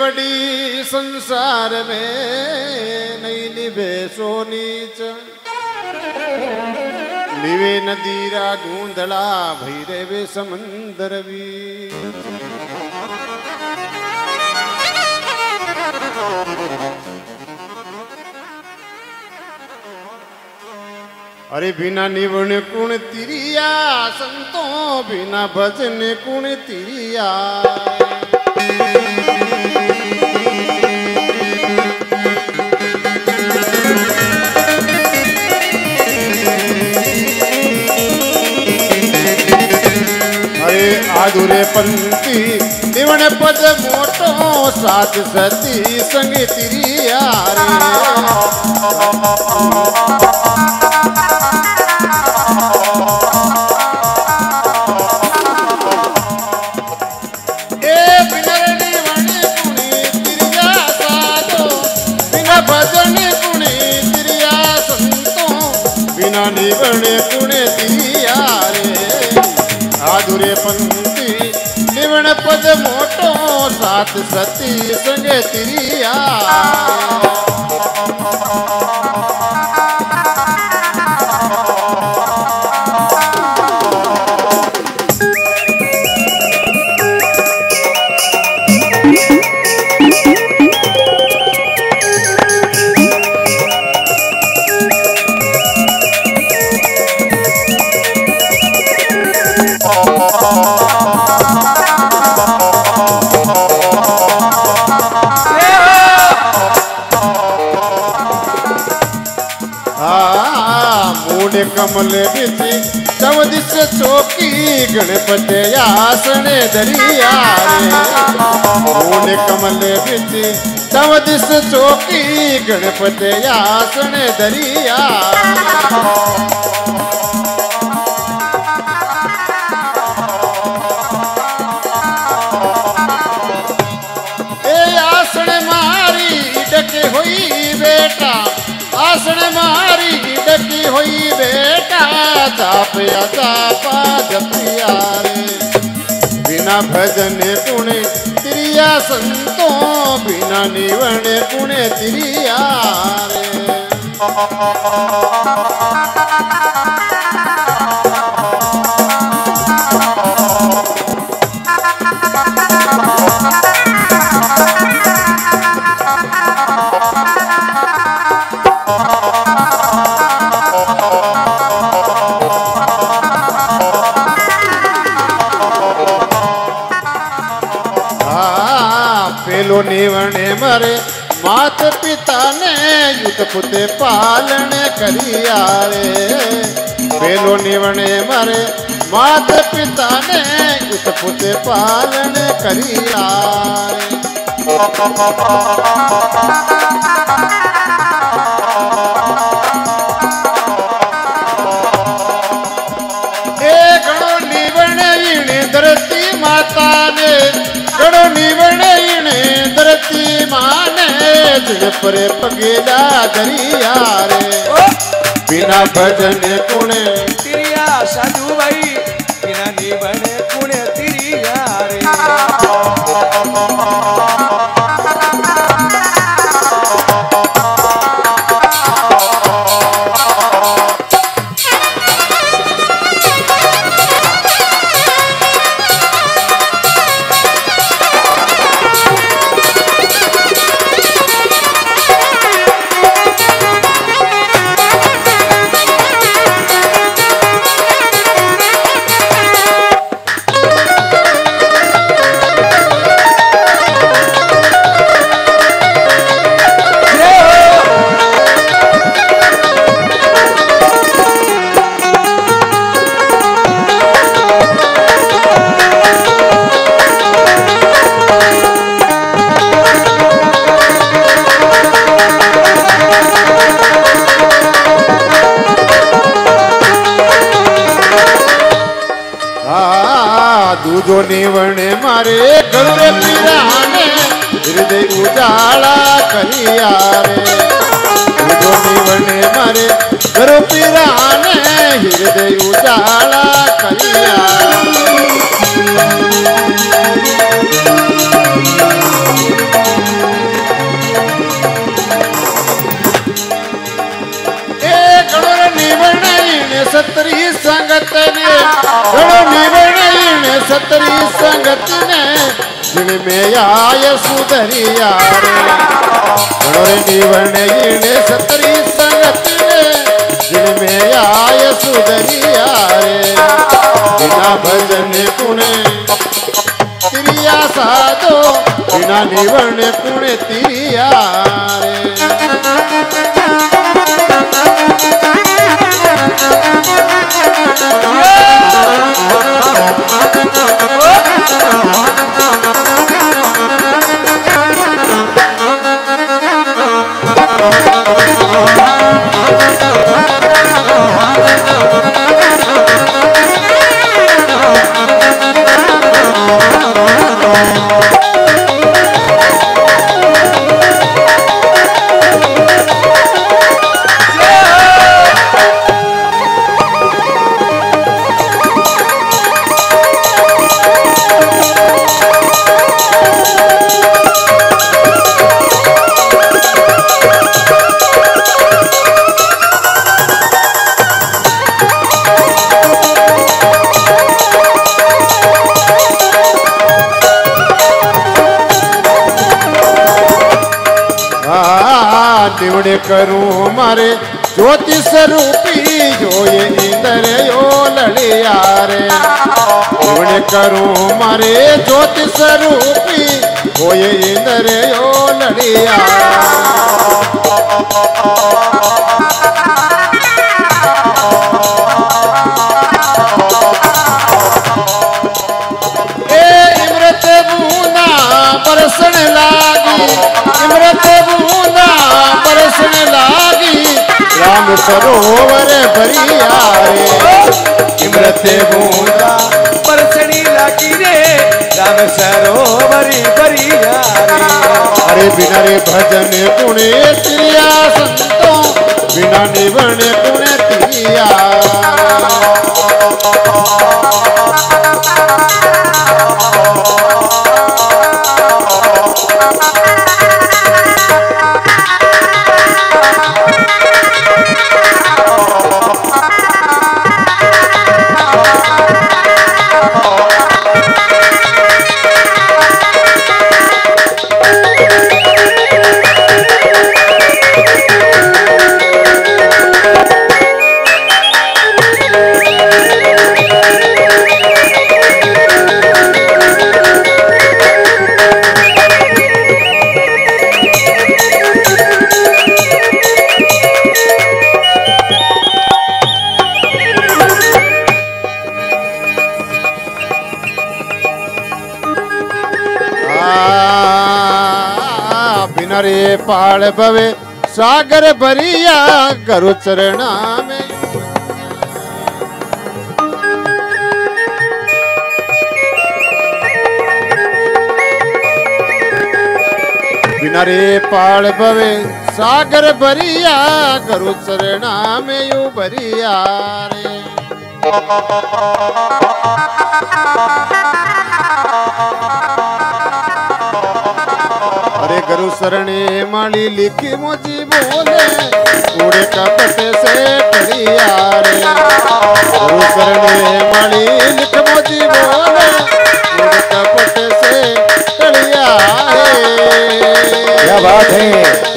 पड़ी संसार में नहीं निभे सोनीच निवे नदीरा गूंधला भैरे वे समंदर भी। अरे बिना निवण कुण तिरिया संतों बिना भजन कुण तिरिया। अरे आधुरे पंथी निवण पद मोटो साथ सती संग तिरिया। पद मोटो साथ सती संग तिरिया। कमल बिछी चौदिश चौकी गणपत आसन दरिया। कमल बिछी चौदिश चौकी गणपत आसन दरिया। ए आसन मारी डके हुई बेटा आसन मारी डकी हुई बेटा जापया जापा जपिया रे। बिना भजन पुणे तिरिया संतों बिना निवण पुणे तिरिया रे। निवणे मरे मात पिता ने युत पुते पालन करिया रे। पेलो निवणे मरे मात पिता ने युत पुते पालन करिया रे। ए गणो निवण इणे धरती माता ने गणो निवण धरती माने पर पगेला दरिया रे। बिना भजन कुणे तिरिया साधु भाई बिना निवण कुणे तिरिया रे। दूधो निवणे मारे गरुड़ पीराने हृदय उजाला करिया रे। दूधो निवणे मारे गरुड़ पीराने हृदय उजाला करिया। तेरी संगत में दिन में आय सुधरिया रे निवर्ण सतरी संगत में दिन में आय सुधरिया रे बिना भजन पुणे तिरिया साधो बिना निवर्ण पुणे तिरिया रे करूं मारे ज्योति स्वरूपी जो ये इंदर यो लड़िया रे उड़े करूं मारे ज्योति स्वरूपी वो ये इंदर यो लड़िया ए इमरत बूना बरसन लागी इमरत बूना बरसन लागी राम सरोवर भरिया रे इमरत बूंदा बरसनी लागी रे राम सरोवर भरिया रे अरे बिना रे भजन पुणे तिरिया संतों बिना निवण पुणे तिरिया पाड़ भवे सागर भरिया करु चरणा में बिना रे पाड़ भवे सागर भरिया करु चरणा में यू भरिया रे गुरु शरणे माली लिखी मुझी बोले पूरे कपट से भरिया रे गुरु शरणे माली लिख मुझी बोले पूरे कपट से भरिया रे। क्या बात है।